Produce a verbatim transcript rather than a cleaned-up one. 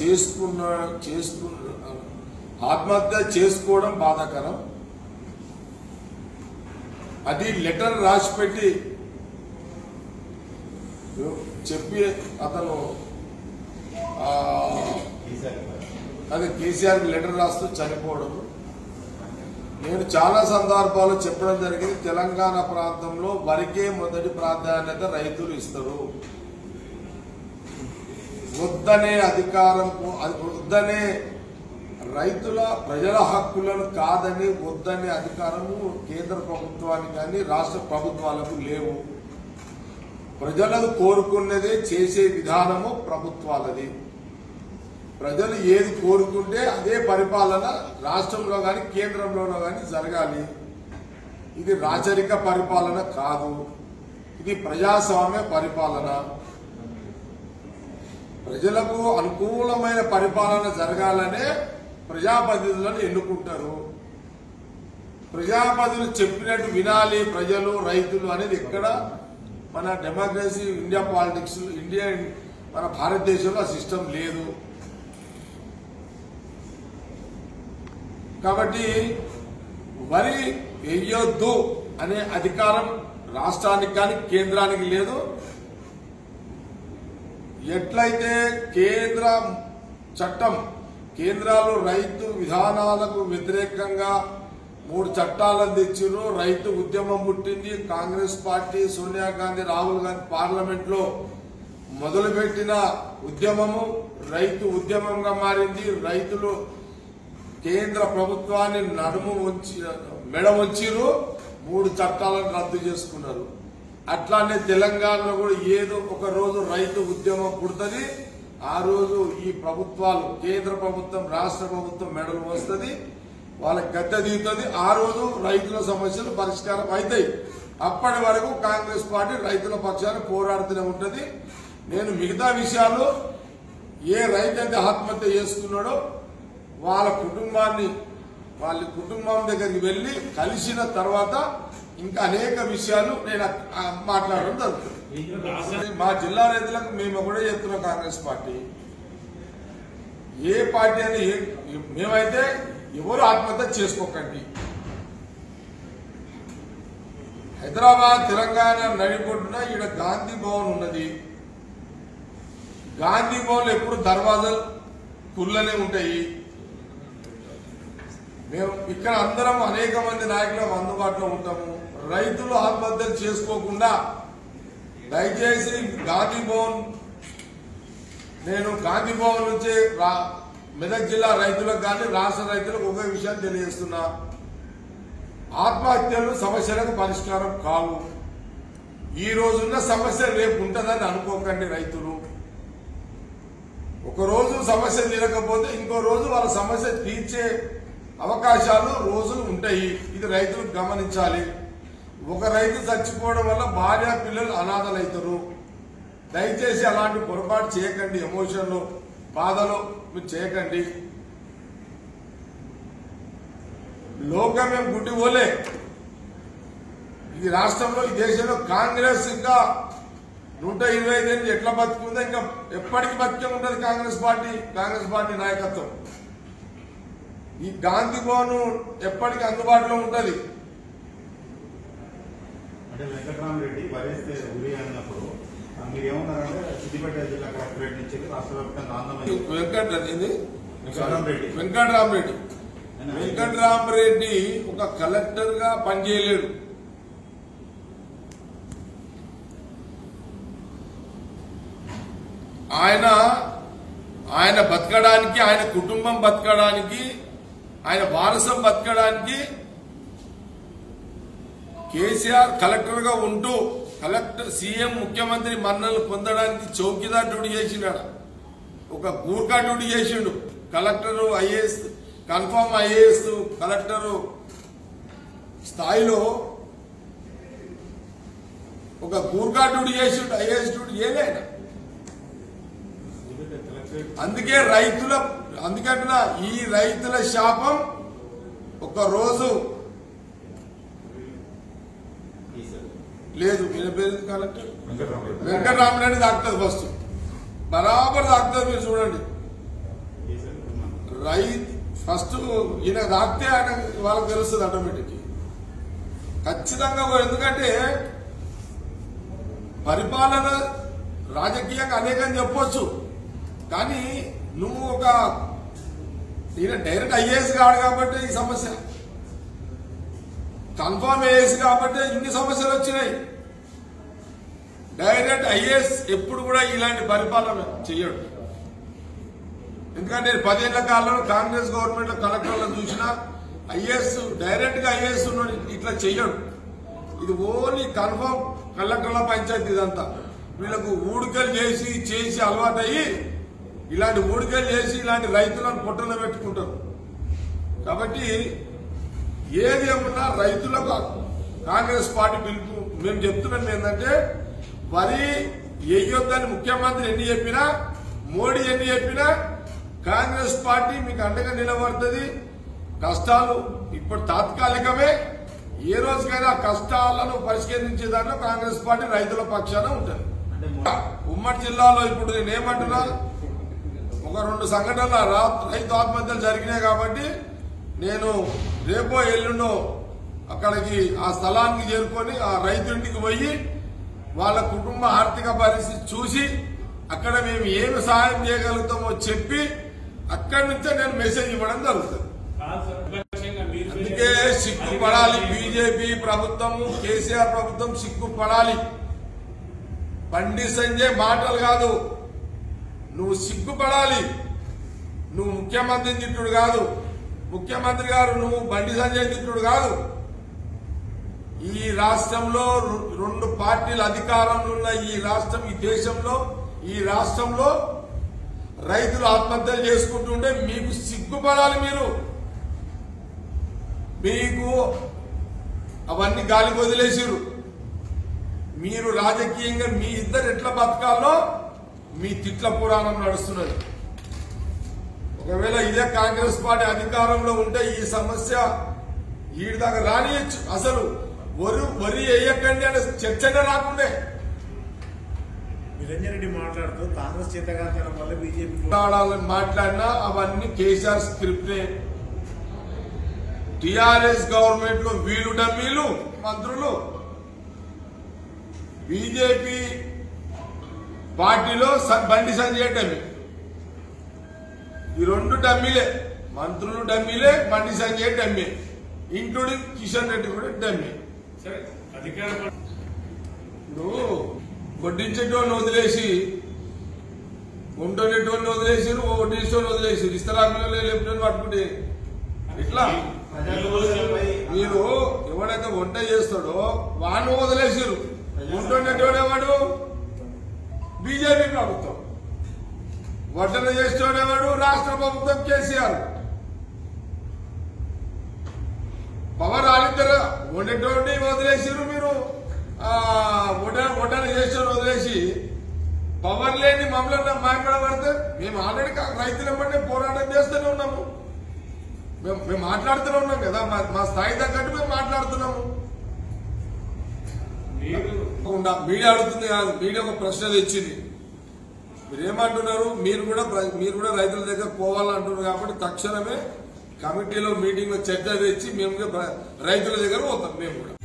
చేసుకున్న చేసుకు ఆత్మహత్య చేసుకోవడం బాధాకరం. అది లెటర్ రాసిపెట్టి చెప్పి అతను అది కేసీఆర్ లెటర్ రాస్తూ చనిపోవడం నేను చాలా సందర్భాల్లో చెప్పడం జరిగింది. తెలంగాణ ప్రాంతంలో వరికే మొదటి ప్రాధాన్యత రైతులు ఇస్తారు. వద్దనే అధికారం వద్దనే రైతుల ప్రజల హక్కులను కాదని వద్దనే అధికారము కేంద్ర ప్రభుత్వానికి కానీ రాష్ట్ర ప్రభుత్వాలకు లేవు. ప్రజలను కోరుకునేదే చేసే విధానము ప్రభుత్వాలది. ప్రజలు ఏది కోరుకుంటే అదే పరిపాలన రాష్ట్రంలో కానీ కేంద్రంలోనో కానీ జరగాలి. ఇది రాచరిక పరిపాలన కాదు, ఇది ప్రజాస్వామ్య పరిపాలన. ప్రజలకు అనుకూలమైన పరిపాలన జరగాలనే ప్రజాప్రతినిధులను ఎన్నుకుంటారు. ప్రజాప్రతినిధులు చెప్పినట్టు వినాలి ప్రజలు, రైతులు అనేది ఇక్కడ మన డెమోక్రసీ ఇండియా పాలిటిక్స్ ఇండియా మన భారతదేశంలో ఆ సిస్టమ్ లేదు. కాబట్టి వరి వేయొద్దు అనే అధికారం రాష్ట్రానికి కానీ కేంద్రానికి లేదు. ఎట్లయితే కేంద్ర చట్టం కేంద్రాలు రైతు విధానాలకు వ్యతిరేకంగా మూడు చట్టాలను తెచ్చారు. రైతు ఉద్యమం పుట్టింది. కాంగ్రెస్ పార్టీ సోనియా గాంధీ రాహుల్ గాంధీ పార్లమెంట్ లో మొదలుపెట్టిన ఉద్యమము రైతు ఉద్యమంగా మారింది. రైతులు కేంద్ర ప్రభుత్వాన్ని నడుము వంచి మెడ వంచిరు, మూడు చట్టాలను రద్దు చేసుకున్నారు. అట్లానే తెలంగాణలో కూడా ఏదో ఒక రోజు రైతు ఉద్యమం పుడుతుంది. ఆ రోజు ఈ ప్రభుత్వాలు కేంద్ర ప్రభుత్వం రాష్ట్ర ప్రభుత్వం మెడలు వస్తుంది, వాళ్ళకి గద్దె దిగుతుంది. ఆ రోజు రైతుల సమస్యలు పరిష్కారం అవుతాయి. అప్పటి వరకు కాంగ్రెస్ పార్టీ రైతుల పక్షాన్ని పోరాడుతూనే ఉంటుంది. నేను మిగతా విషయాలు ఏ రైతు అయితే ఆత్మహత్య చేసుకున్నాడో వాళ్ళ కుటుంబాన్ని వాళ్ళ కుటుంబం దగ్గరికి వెళ్లి కలిసిన తర్వాత ఇంకా అనేక విషయాలు నేను మాట్లాడడం జరుగుతుంది. మా జిల్లా రైతులకు మేము కూడా చెప్తున్నాం కాంగ్రెస్ పార్టీ ఏ పార్టీ అని మేమైతే ఎవరు ఆత్మహత్య చేసుకోకండి. హైదరాబాద్ తెలంగాణ నడిపొడ్డున ఈడ గాంధీ భవన్ ఉన్నది. గాంధీ భవన్ ఎప్పుడు దర్వాజాలు కుళ్ళనే ఉంటాయి. మేము ఇక్కడ అందరం అనేక మంది నాయకులు అందుబాటులో ఉంటాము. రైతులు ఆత్మహత్యలు చేసుకోకుండా దయచేసి గాంధీ భవన్ నేను గాంధీ భవన్ నుంచి మెదక్ జిల్లా రైతులకు కానీ రాష్ట్ర రైతులకు ఒకే విషయాన్ని తెలియజేస్తున్నా. ఆత్మహత్యలు సమస్యలకు పరిష్కారం కావు. ఈ రోజున్న సమస్య రేపు ఉంటుందని అనుకోకండి. రైతులు ఒకరోజు సమస్య తీరకపోతే ఇంకో రోజు వాళ్ళ సమస్య తీర్చే అవకాశాలు రోజులు ఉంటాయి. ఇది రైతులు గమనించాలి. ఒక రైతు చచ్చిపోవడం వల్ల భార్య పిల్లలు అనాథలవుతారు. దయచేసి అలాంటి పొరపాటు చేయకండి. ఎమోషన్లో బాధలో మీరు చేయకండి. లోకం మేము గుడ్డి పోలే. ఈ రాష్ట్రంలో ఈ దేశంలో కాంగ్రెస్ ఇంకా నూట ఇరవై ఐదు నుంచి ఎట్లా బతుకుందో ఇంకా ఎప్పటికీ బతికే ఉంటుంది కాంగ్రెస్ పార్టీ కాంగ్రెస్ పార్టీ నాయకత్వం. ఈ గాంధీ భవన్ ఎప్పటికీ అందుబాటులో ఉంటుంది. అంటే వెంకటరామరెడ్డి వరేస్తే ఉరి అన్నప్పుడు మీరేమన్నారంటే సిద్దిపేట జిల్లా కలెక్టరేట్ నుంచి రాష్ట్ర వ్యాప్తంగా ఆందోళన వెంకటరెడ్డి వెంకటరామరెడ్డి వెంకటరామరెడ్డి వెంకటరామరెడ్డి ఒక కలెక్టర్ గా పనిచేయలేడు. ఆయన ఆయన బతకడానికి ఆయన కుటుంబం బతకడానికి ఆయన వారసం బతకడానికి కేసీఆర్ కలెక్టర్ గా ఉంటూ కలెక్టర్ సీఎం ముఖ్యమంత్రి మన్నలు పొందడానికి చౌకీదార్ డ్యూటీ చేసినాడు. ఒక గూర్ఖా డ్యూటీ చేసిండు. Collector IAS confirm IAS collector స్థాయిలో ఒక గూర్ఖా డ్యూటీ చేసిండు. ఐఏఎస్ డ్యూటీ చేయలేదు. అందుకే రైతుల అందుకంటున్నా ఈ రైతుల శాపం ఒక రోజు లేదు. మీరు పేరు కలెక్టర్ వెంకటరామరెడ్డి తాకుతుంది. ఫస్ట్ బరాబర్ తాకుతుంది. మీరు చూడండి రైతు ఫస్ట్ ఈయన రాస్తే ఆయన వాళ్ళకి తెలుస్తుంది ఆటోమేటిక్ ఖచ్చితంగా. ఎందుకంటే పరిపాలన రాజకీయంగా అనేకం చెప్పొచ్చు, కానీ నువ్వు ఒక ఈయన డైరెక్ట్ ఐఏఎస్ కాడు కాబట్టి ఈ సమస్య, కన్ఫర్మ్ ఐఏఎస్ కాబట్టి ఇన్ని సమస్యలు వచ్చినాయి. డైరెక్ట్ ఐఏఎస్ ఎప్పుడు కూడా ఇలాంటి పరిపాలన చేయడు. ఎందుకంటే పదేళ్ల కాలంలో కాంగ్రెస్ గవర్నమెంట్ లో కలెక్టర్లను చూసినా ఐఏఎస్ డైరెక్ట్ గా ఐఏఎస్ ఉన్నాడు, ఇట్లా చెయ్యడు. ఇది ఓన్లీ కన్ఫర్మ్ కలెక్టర్ల పంచాయతీ. ఇదంతా వీళ్ళకు ఊడికలు చేసి చేసి అలవాటయ్యి ఇలాంటి ఊడికలు చేసి ఇలాంటి రైతులను పొట్టన పెట్టుకుంటారు. కాబట్టి ఏది ఏమన్నా రైతులకు కాంగ్రెస్ పార్టీ పిలుపు మేము చెప్తున్నాం ఏంటంటే, వరి వేయొద్దని ముఖ్యమంత్రి ఎన్ని చెప్పినా మోడీ ఎన్ని చెప్పినా కాంగ్రెస్ పార్టీ మీకు అండగా నిలబడుతుంది. కష్టాలు ఇప్పుడు తాత్కాలికమే, ఏ రోజుకైనా కష్టాలను పరిష్కరించే దాంట్లో కాంగ్రెస్ పార్టీ రైతుల పక్షాన ఉంటుంది. ఉమ్మడి జిల్లాలో ఇప్పుడు నేనేమంటున్నా, ఒక రెండు సంఘటనల రైతు ఆత్మహత్యలు జరిగినాయి కాబట్టి నేను రేపో ఎల్లుండో అక్కడికి ఆ స్థలానికి చేరుకొని ఆ రైతు ఇంటికి పోయి వాళ్ళ కుటుంబ ఆర్థిక పరిస్థితి చూసి అక్కడ మేము ఏమి సహాయం చేయగలుగుతామో చెప్పి అక్కడి నుంచే నేను మెసేజ్ ఇవ్వడం జరుగుతుంది. అందుకే సిగ్గుపడాలి బీజేపీ ప్రభుత్వం, కేసీఆర్ ప్రభుత్వం సిగ్గుపడాలి. బండి సంజయ్ మాటలు కాదు, నువ్వు సిగ్గుపడాలి. నువ్వు ముఖ్యమంత్రిని తిట్టుడు కాదు, ముఖ్యమంత్రి గారు నువ్వు బండి సంజయ్ తిట్టుడు కాదు. ఈ రాష్ట్రంలో రెండు పార్టీల అధికారంలో ఉన్న ఈ రాష్ట్రం, ఈ దేశంలో ఈ రాష్ట్రంలో రైతులు ఆత్మహత్యలు చేసుకుంటుంటే మీకు సిగ్గుపడాలి. మీరు మీకు అవన్నీ గాలికి వదిలేసిరు. మీరు రాజకీయంగా మీ ఇద్దరు ఎట్లా బతకాలో మీ తిట్ల పురాణం నడుస్తున్నది. ఒకవేళ ఇదే కాంగ్రెస్ పార్టీ అధికారంలో ఉంటే ఈ సమస్య వీడి దాకా రానియచ్చు. అసలు వరి వరి వేయకండి అనే చర్చనే రాకుండే. నిరంజన్ రెడ్డి మాట్లాడుతూ కాంగ్రెస్ చేతకాంతరం వల్ల బీజేపీ పోరాడాలని మాట్లాడినా అవన్నీ కేసీఆర్ స్క్రిప్టే. టీఆర్ఎస్ గవర్నమెంట్ లో వీళ్ళు డమ్మీలు మంత్రులు, బీజేపీ పార్టీలో బండి సంజయ్ డమ్మీ. ఈ రెండు డమ్మీలే, మంత్రులు డమ్మీలే, బండి సంజయ్ డమ్మీ, ఇంక్లూడింగ్ కిషన్ రెడ్డి కూడా డమ్మీ. నువ్వు వడ్డించేటోని వదిలేసి వంటోనేటోని వదిలేసారు, వడ్డించేటోని వదిలేసారు, ఇస్తరాకులో లేని పట్టుకుంటే ఇట్లా. మీరు ఎవడైతే వంట చేస్తాడో వాడిని వదిలేసారు, వంటోనేటోడేవాడు బీజేపీ ప్రభుత్వం, వడ్డన చేసేవాడు రాష్ట్ర ప్రభుత్వం కేసీఆర్. పవర్ వాళ్ళిద్దరు వండేటోడిని వదిలేసారు, మీరు ఓటర్లు చేసేవారు వదిలేసి పవర్ లేని మమ్మల్ని మాట్లాడబడితే మేము ఆల్రెడీ రైతుల పట్టే పోరాటం చేస్తూనే ఉన్నాము. మేము మేము మాట్లాడుతూనే ఉన్నాం కదా, మా స్థాయి తగ్గట్టు మేము మాట్లాడుతున్నాము. మీడియా అడుగుతుంది కాదు, మీడియా ఒక ప్రశ్న తెచ్చింది. మీరేమంటున్నారు, మీరు కూడా మీరు కూడా రైతుల దగ్గర పోవాలంటున్నారు కాబట్టి తక్షణమే కమిటీలో మీటింగ్ లో చర్చ తెచ్చి మేము రైతుల దగ్గర పోతాం. మేము కూడా